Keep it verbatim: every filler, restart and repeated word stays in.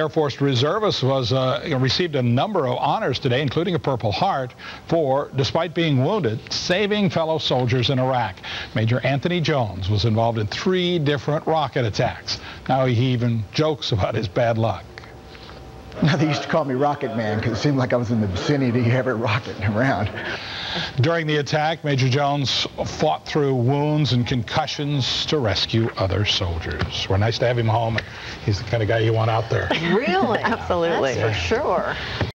Air Force reservist was uh, received a number of honors today, including a Purple Heart for, despite being wounded, saving fellow soldiers in Iraq. Major Anthony Jones was involved in three different rocket attacks. Now he even jokes about his bad luck. Now they used to call me Rocket Man because it seemed like I was in the vicinity of every rocket around. During the attack, Major Jones fought through wounds and concussions to rescue other soldiers. We're nice to have him home. He's the kind of guy you want out there. Really? Absolutely. That's for sure.